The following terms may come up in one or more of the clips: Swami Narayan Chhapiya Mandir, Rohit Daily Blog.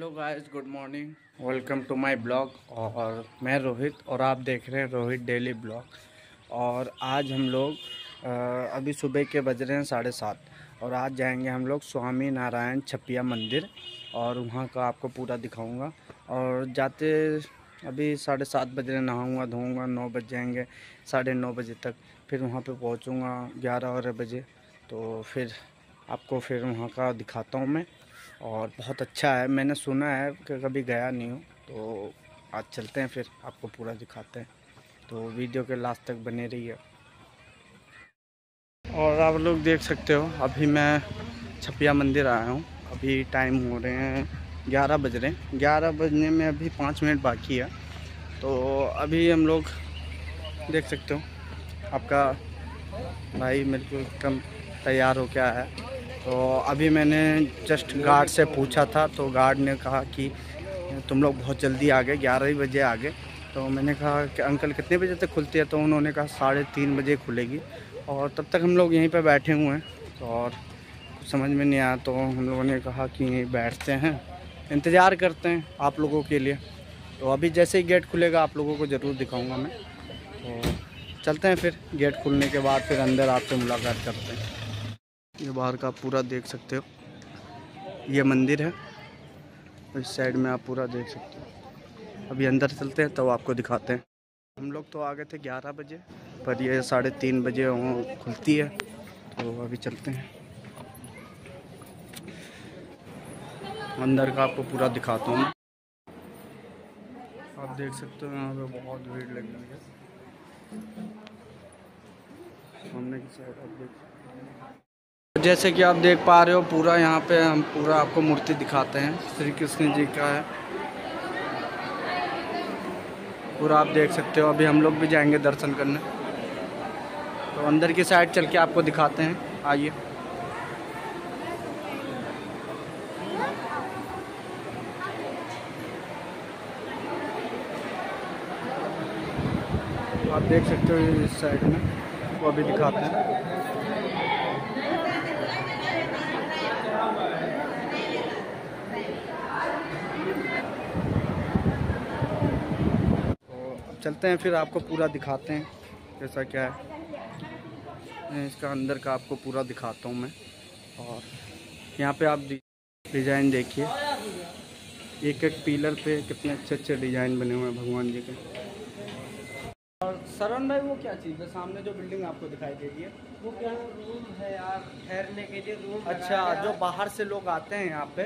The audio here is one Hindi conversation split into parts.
Hello guys, good morning, welcome to my blog. और मैं रोहित और आप देख रहे हैं रोहित डेली ब्लॉग। और आज हम लोग अभी सुबह के बज रहे हैं 7:30 और आज जाएंगे हम लोग स्वामी नारायण छपिया मंदिर और वहाँ का आपको पूरा दिखाऊंगा। और जाते अभी 7:30 बज रहे, नहाऊँगा धोऊँगा, 9 बज जाएंगे, 9:30 बजे तक फिर वहाँ पर पहुँचूँगा 11 बजे। तो फिर आपको फिर वहाँ का दिखाता हूँ मैं। और बहुत अच्छा है, मैंने सुना है कि कभी गया नहीं हूँ, तो आज चलते हैं फिर आपको पूरा दिखाते हैं। तो वीडियो के लास्ट तक बने रहिए। और आप लोग देख सकते हो अभी मैं छपिया मंदिर आया हूँ। अभी टाइम हो रहे हैं 11 बज रहे हैं, 11 बजने में अभी 5 मिनट बाकी है। तो अभी हम लोग देख सकते हो आपका भाई बिल्कुल कम तैयार हो क्या है। तो अभी मैंने जस्ट गार्ड से पूछा था, तो गार्ड ने कहा कि तुम लोग बहुत जल्दी आ गए, 11 बजे आ गए। तो मैंने कहा कि अंकल कितने बजे तक खुलती है, तो उन्होंने कहा 3:30 बजे खुलेगी। और तब तक हम लोग यहीं पर बैठे हुए हैं और कुछ समझ में नहीं आया, तो हम लोगों ने कहा कि यहीं बैठते हैं, इंतज़ार करते हैं आप लोगों के लिए। तो अभी जैसे ही गेट खुलेगा आप लोगों को ज़रूर दिखाऊँगा मैं। तो चलते हैं फिर, गेट खुलने के बाद फिर अंदर आपसे मुलाकात करते हैं। ये बाहर का पूरा देख सकते हो, ये मंदिर है, इस साइड में आप पूरा देख सकते हो। अभी अंदर चलते हैं तब तो आपको दिखाते हैं। हम लोग तो आ गए थे 11 बजे, पर ये 3:30 बजे वहाँ खुलती है। तो अभी चलते हैं अंदर का, आपको पूरा दिखाता हूँ। आप देख सकते हो यहाँ पे बहुत भीड़ लगी है, सामने की साइड आप देख सकते हो। जैसे कि आप देख पा रहे हो पूरा यहाँ पे, हम पूरा आपको मूर्ति दिखाते हैं, श्री कृष्ण जी का है पूरा, आप देख सकते हो। अभी हम लोग भी जाएंगे दर्शन करने, तो अंदर की साइड चल के आपको दिखाते हैं, आइए। आप देख सकते हो इस साइड में, वो अभी दिखाते हैं। चलते हैं फिर आपको पूरा दिखाते हैं कैसा क्या है, इसका अंदर का आपको पूरा दिखाता हूँ मैं। और यहाँ पे आप डिज़ाइन देखिए, एक एक पिलर पे कितने अच्छे अच्छे डिज़ाइन बने हुए हैं भगवान जी के। और सरवण भाई वो क्या चीज़ है, सामने जो बिल्डिंग आपको दिखाई दे रही है वो क्या है? रूम है यार, ठहरने के लिए रूम। अच्छा, जो बाहर से लोग आते हैं यहाँ पे,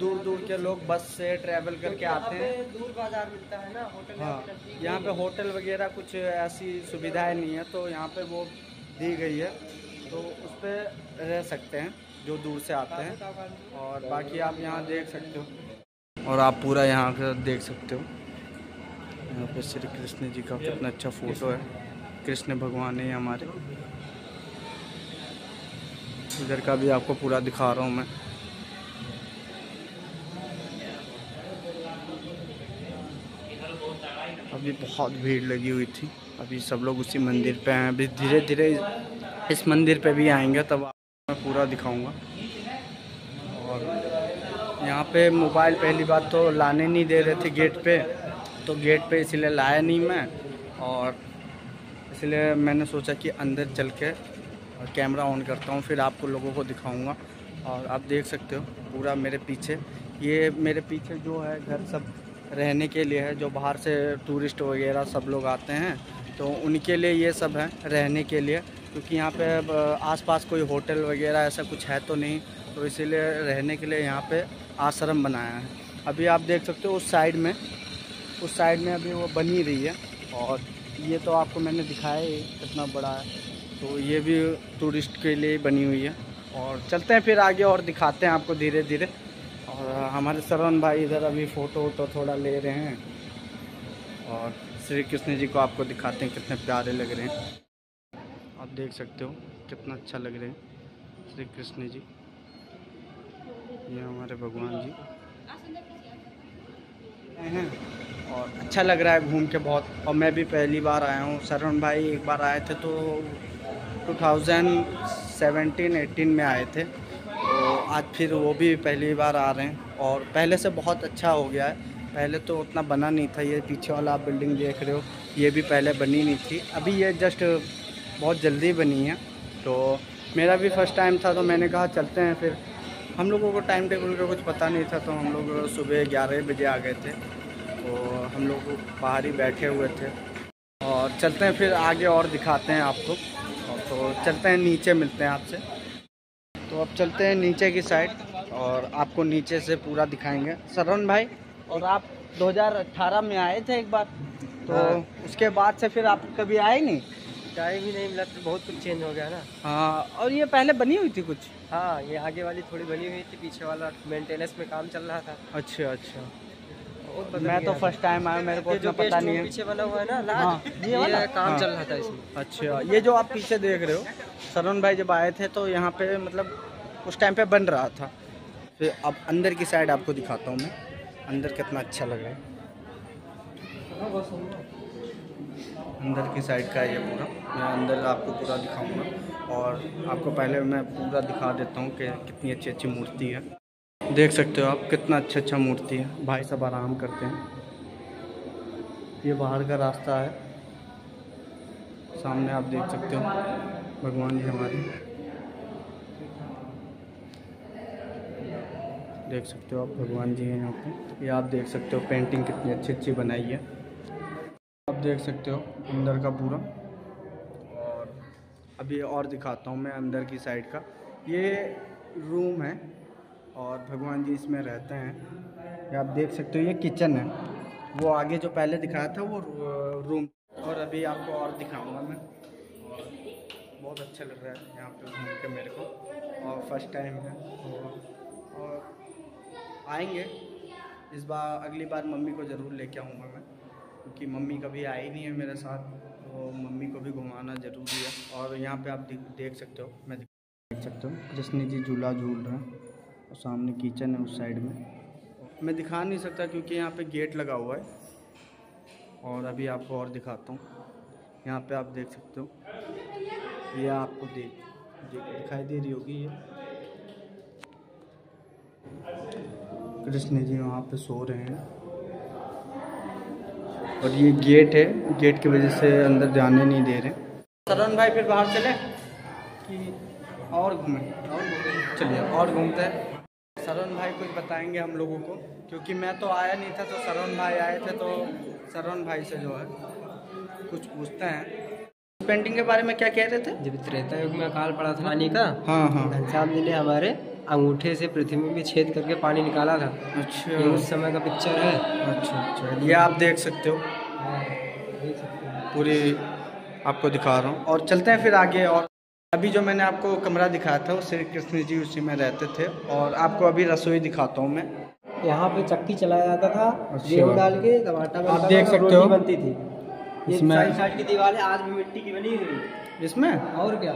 दूर दूर के लोग बस से ट्रैवल करके आते हैं। दूर बाजार मिलता है ना, होटल। हाँ, यहाँ पे होटल वगैरह कुछ ऐसी सुविधाएं नहीं है, तो यहाँ पे वो दी गई है, तो उस पर रह सकते हैं जो दूर से आते हैं। और बाकी आप यहाँ देख सकते हो, और आप पूरा यहाँ का देख सकते हो। यहाँ पर श्री कृष्ण जी का कितना अच्छा फोटो है, कृष्ण भगवान है हमारे। इधर का भी आपको पूरा दिखा रहा हूँ मैं। अभी बहुत भीड़ लगी हुई थी, अभी सब लोग उसी मंदिर पे हैं। अभी धीरे धीरे इस मंदिर पे भी आएंगे, तब आपको मैं पूरा दिखाऊंगा। और यहाँ पे मोबाइल पहली बात तो लाने नहीं दे रहे थे गेट पे, तो गेट पे इसलिए लाया नहीं मैं, और इसलिए मैंने सोचा कि अंदर चल के कैमरा ऑन करता हूँ, फिर आपको लोगों को दिखाऊंगा। और आप देख सकते हो पूरा मेरे पीछे, ये मेरे पीछे जो है घर सब रहने के लिए है, जो बाहर से टूरिस्ट वगैरह सब लोग आते हैं तो उनके लिए ये सब है रहने के लिए, क्योंकि यहाँ पे आसपास कोई होटल वगैरह ऐसा कुछ है तो नहीं, तो इसीलिए रहने के लिए यहाँ पे आश्रम बनाया है। अभी आप देख सकते हो उस साइड में अभी वो बनी रही है। और ये तो आपको मैंने दिखाया है कितना बड़ा है, तो ये भी टूरिस्ट के लिए बनी हुई है। और चलते हैं फिर आगे और दिखाते हैं आपको धीरे धीरे। और हमारे सरवण भाई इधर अभी फ़ोटो तो थोड़ा ले रहे हैं, और श्री कृष्ण जी को आपको दिखाते हैं कितने प्यारे लग रहे हैं। आप देख सकते हो कितना अच्छा लग रहे हैं श्री कृष्ण जी, ये हमारे भगवान जी हैं। और अच्छा लग रहा है घूम के बहुत, और मैं भी पहली बार आया हूँ। सरवण भाई एक बार आए थे तो 2017-18 में आए थे, तो आज फिर वो भी पहली बार आ रहे हैं और पहले से बहुत अच्छा हो गया है। पहले तो उतना बना नहीं था। ये पीछे वाला आप बिल्डिंग देख रहे हो, ये भी पहले बनी नहीं थी, अभी ये जस्ट बहुत जल्दी बनी है। तो मेरा भी फर्स्ट टाइम था तो मैंने कहा चलते हैं। फिर हम लोगों को टाइम टेबल का कुछ पता नहीं था तो हम लोग सुबह 11 बजे आ गए थे। तो हम लोग बाहर ही बैठे हुए थे और चलते हैं फिर आगे और दिखाते हैं आपको। तो चलते हैं नीचे, मिलते हैं आपसे। तो अब चलते हैं नीचे की साइड और आपको नीचे से पूरा दिखाएंगे। सरवण भाई, और आप 2018 में आए थे एक बार, तो उसके बाद से फिर आप कभी आए नहीं? टाइम ही नहीं मिला, बहुत कुछ चेंज हो गया ना। हाँ, और ये पहले बनी हुई थी कुछ? हाँ, ये आगे वाली थोड़ी बनी हुई थी, पीछे वाला मेंटेनेंस में काम चल रहा था। अच्छा अच्छा, मैं तो फर्स्ट टाइम आया, मेरे को जो पता नहीं है। पीछे बना हुआ है ना लास्ट, ये काम चल रहा था इसमें। अच्छा, ये जो आप पीछे देख रहे हो, सरवण भाई जब आए थे तो यहाँ पे मतलब उस टाइम पे बन रहा था। फिर अब अंदर की साइड आपको दिखाता हूँ मैं, अंदर कितना अच्छा लग रहा है। अंदर की साइड का ये पूरा, मैं अंदर आपको पूरा दिखाऊंगा और आपको पहले मैं पूरा दिखा देता हूँ कि कितनी अच्छी अच्छी मूर्ति है। देख सकते हो आप कितना अच्छा अच्छा मूर्ति है। भाई सब आराम करते हैं। ये बाहर का रास्ता है, सामने आप देख सकते हो भगवान जी हमारे, देख सकते हो आप भगवान जी हैं यहाँ पे। ये आप देख सकते हो पेंटिंग कितनी अच्छी अच्छी बनाई है, आप देख सकते हो अंदर का पूरा। और अभी और दिखाता हूँ मैं अंदर की साइड का। ये रूम है और भगवान जी इसमें रहते हैं। आप देख सकते हो ये किचन है, वो आगे जो पहले दिखाया था वो रूम। और अभी आपको और दिखाऊंगा मैं। और बहुत अच्छा लग रहा है यहाँ पे घूम के मेरे को, और फर्स्ट टाइम है। और आएंगे इस बार, अगली बार मम्मी को ज़रूर लेके आऊँगा मैं, क्योंकि मम्मी कभी आई नहीं है मेरे साथ, तो मम्मी को भी घुमाना ज़रूरी है। और यहाँ पर आप देख सकते हो, मैं देख सकता हूँ कृष्ण जी झूला झूल रहे हैं और सामने किचन है उस साइड में। मैं दिखा नहीं सकता क्योंकि यहाँ पे गेट लगा हुआ है। और अभी आपको और दिखाता हूँ। यहाँ पे आप देख सकते हो, ये आपको दिखाई दे रही होगी, ये कृष्ण जी वहाँ पे सो रहे हैं। और ये गेट है, गेट की वजह से अंदर जाने नहीं दे रहे। सरवण भाई फिर बाहर चले कि और घूमें? चलिए और घूमते हैं। सरवण भाई कुछ बताएंगे हम लोगों को, क्योंकि मैं तो आया नहीं था, तो सरवण भाई आए थे, तो सरवण भाई से जो है कुछ पूछते हैं। पेंटिंग के बारे में क्या कह रहे थे? जब त्रेता युग में अकाल पड़ा था पानी का, घनश्याम जी ने हमारे अंगूठे से पृथ्वी में छेद करके पानी निकाला था। अच्छा, उस समय का पिक्चर है। अच्छा अच्छा, ये आप देख सकते हो, पूरी आपको दिखा रहा हूँ। और चलते हैं फिर आगे। और अभी जो मैंने आपको कमरा दिखाया था, उससे कृष्ण जी उसी में रहते थे। और आपको अभी रसोई दिखाता हूँ मैं। यहाँ पे चक्की चलाया जाता था, गेहूं डाल के टमाटर आप देख सकते हो बनती थी। इसमें साइड की दीवारें आज भी मिट्टी की बनी हुई, इसमें और क्या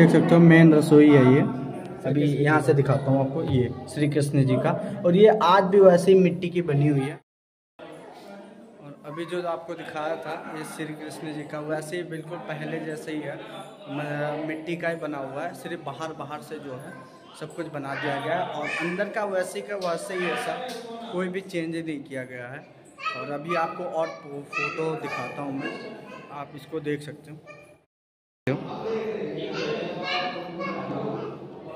देख सकते हो, मेन रसोई है ये। अभी यहाँ से दिखाता हूँ आपको, ये श्री कृष्ण जी का, और ये आज भी वैसे ही मिट्टी की बनी हुई है। अभी जो आपको दिखाया था ये श्री कृष्ण जी का, वैसे ही बिल्कुल पहले जैसे ही है, मिट्टी का ही बना हुआ है, सिर्फ बाहर बाहर से जो है सब कुछ बना दिया गया है। और अंदर का वैसे ही है सब, कोई भी चेंज नहीं किया गया है। और अभी आपको और फोटो दिखाता हूँ मैं, आप इसको देख सकते हो,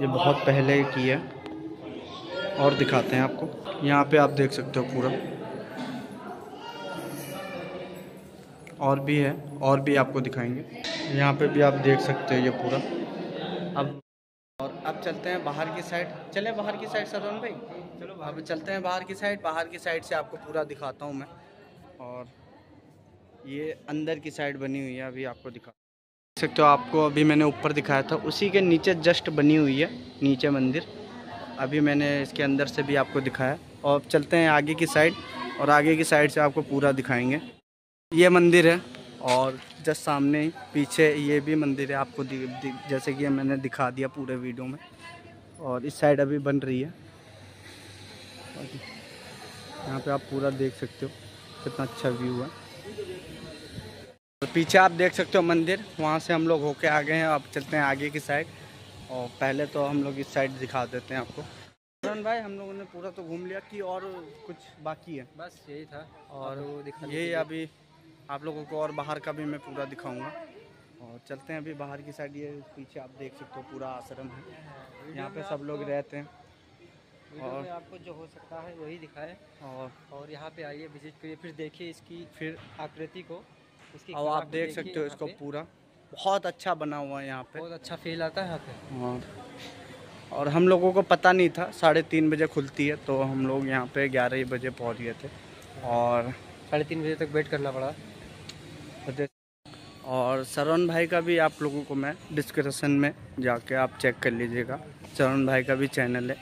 ये बहुत पहले की है। और दिखाते हैं आपको, यहाँ पे आप देख सकते हो पूरा, और भी है, और भी आपको दिखाएंगे। यहाँ पे भी आप देख सकते हो ये पूरा। अब और अब चलते हैं बाहर की साइड। चले बाहर की साइड सरवण भाई? चलो अब चलते हैं बाहर की साइड। बाहर की साइड से आपको पूरा दिखाता हूँ मैं। और ये अंदर की साइड बनी हुई है, अभी आपको दिखा सकते हो। आपको अभी मैंने ऊपर दिखाया था, उसी के नीचे जस्ट बनी हुई है नीचे मंदिर। अभी मैंने इसके अंदर से भी आपको दिखाया। और चलते हैं आगे की साइड, और आगे की साइड से आपको पूरा दिखाएँगे। ये मंदिर है और जस्ट सामने पीछे ये भी मंदिर है, आपको जैसे कि मैंने दिखा दिया पूरे वीडियो में। और इस साइड अभी बन रही है, यहाँ पे आप पूरा देख सकते हो कितना अच्छा व्यू है। और पीछे आप देख सकते हो मंदिर, वहाँ से हम लोग होके आ गए हैं। अब चलते हैं आगे की साइड। और पहले तो हम लोग इस साइड दिखा देते हैं आपको। करण भाई, हम लोगों ने पूरा तो घूम लिया कि और कुछ बाकी है? बस यही था और यही अभी आप लोगों को और बाहर का भी मैं पूरा दिखाऊंगा। और चलते हैं अभी बाहर की साइड। ये पीछे आप देख सकते हो पूरा आश्रम है, यहाँ पे सब लोग रहते हैं। और आपको जो हो सकता है वही दिखाए और यहाँ पे आइए, विजिट करिए, फिर देखिए इसकी फिर आकृति को। और आप देख सकते हो इसको पूरा बहुत अच्छा बना हुआ है, यहाँ पे बहुत अच्छा फील आता है यहाँ पे। और हम लोगों को पता नहीं था 3:30 बजे खुलती है, तो हम लोग यहाँ पे 11 बजे पहुँच गए थे और 3:30 बजे तक वेट करना पड़ा। और सरवण भाई का भी आप लोगों को मैं डिस्क्रिप्शन में जाके आप चेक कर लीजिएगा, सरवण भाई का भी चैनल है,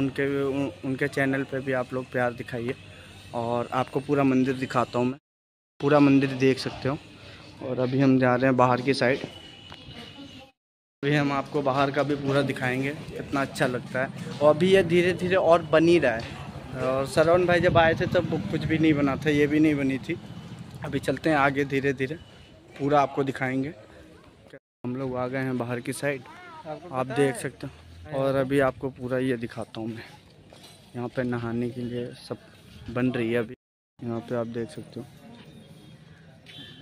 उनके चैनल पे भी आप लोग प्यार दिखाइए। और आपको पूरा मंदिर दिखाता हूँ मैं, पूरा मंदिर देख सकते हो। और अभी हम जा रहे हैं बाहर की साइड, अभी हम आपको बाहर का भी पूरा दिखाएंगे, कितना अच्छा लगता है। और अभी ये धीरे धीरे और बन ही रहा है, और सरवण भाई जब आए थे तब कुछ भी नहीं बना था, ये भी नहीं बनी थी। अभी चलते हैं आगे, धीरे धीरे पूरा आपको दिखाएंगे। हम लोग आ गए हैं बाहर की साइड, आप देख सकते हो। और अभी आपको पूरा ये दिखाता हूँ मैं, यहाँ पे नहाने के लिए सब बन रही है। अभी यहाँ पे आप देख सकते हो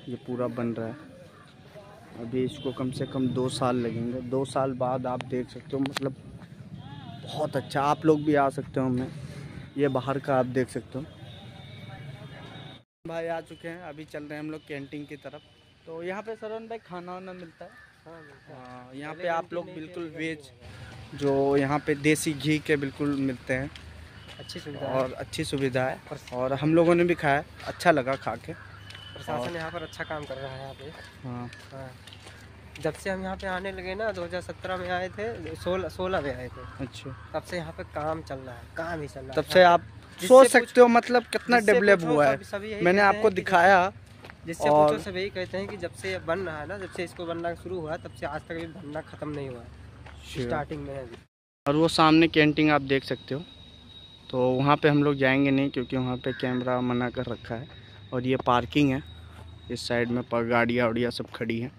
ये पूरा बन रहा है। अभी इसको कम से कम 2 साल लगेंगे, 2 साल बाद आप देख सकते हो, मतलब बहुत अच्छा। आप लोग भी आ सकते हो। मैं ये बाहर का आप देख सकते हो। भाई आ चुके हैं, अभी चल रहे हैं हम लोग कैंटीन की तरफ। तो यहाँ पे सरवण भाई खाना वाना मिलता है? हाँ, यहाँ पे आप लोग बिल्कुल वेज, जो यहाँ पे देसी घी के बिल्कुल मिलते हैं, अच्छी सुविधा और अच्छी सुविधा है। और हम लोगों ने भी खाया, अच्छा लगा खा के। प्रशासन यहाँ पर अच्छा काम कर रहा है यहाँ पे। हाँ, जब से हम यहाँ पे आने लगे ना, 2017 में आए थे, 16 में आए थे। अच्छा, तब से यहाँ पे काम चल रहा है, काम ही चल रहा है। तब से आप सोच सकते हो मतलब कितना डेवलप हुआ है। मैंने आपको दिखाया, जिससे पूछो सब यही कहते हैं कि जब से बन रहा है ना, जब से इसको बनना शुरू हुआ तब से आज तक ये बनना खत्म नहीं हुआ है, स्टार्टिंग में है। और वो सामने कैंटीन आप देख सकते हो, तो वहाँ पे हम लोग जाएंगे नहीं क्योंकि वहाँ पे कैमरा मना कर रखा है। और ये पार्किंग है, इस साइड में गाड़ियाँ वाड़ियाँ सब खड़ी हैं,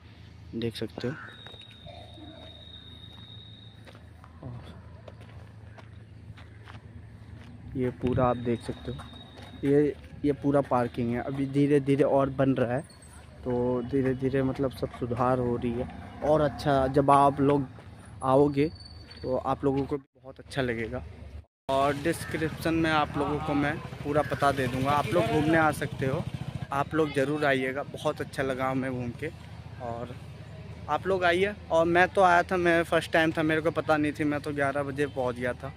देख सकते हो। ये पूरा आप देख सकते हो, ये पूरा पार्किंग है। अभी धीरे धीरे और बन रहा है, तो धीरे धीरे मतलब सब सुधार हो रही है। और अच्छा, जब आप लोग आओगे तो आप लोगों को बहुत अच्छा लगेगा। और डिस्क्रिप्शन में आप लोगों को मैं पूरा पता दे दूँगा, आप लोग घूमने आ सकते हो। आप लोग ज़रूर आइएगा, बहुत अच्छा लगा हमें घूम के। और आप लोग आइए। और मैं तो आया था, मैं फर्स्ट टाइम था, मेरे को पता नहीं थी, मैं तो 11 बजे पहुँच गया था।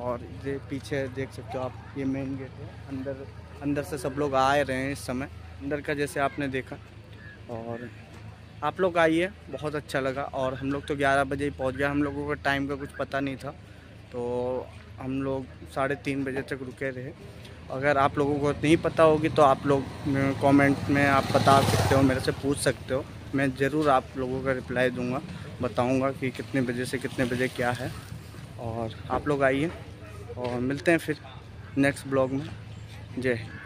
और ये पीछे देख सकते हो आप, ये मेन गेट है, अंदर से सब लोग आ रहे हैं इस समय, अंदर का जैसे आपने देखा। और आप लोग आइए, बहुत अच्छा लगा। और हम लोग तो 11 बजे ही पहुँच गए, हम लोगों को टाइम का कुछ पता नहीं था, तो हम लोग 3:30 बजे तक रुके रहे। अगर आप लोगों को नहीं पता होगी तो आप लोग कमेंट में आप बता सकते हो, मेरे से पूछ सकते हो, मैं ज़रूर आप लोगों का रिप्लाई दूँगा, बताऊँगा कि कितने बजे से कितने बजे क्या है। और आप लोग आइए और मिलते हैं फिर नेक्स्ट ब्लॉग में। जय हिंद।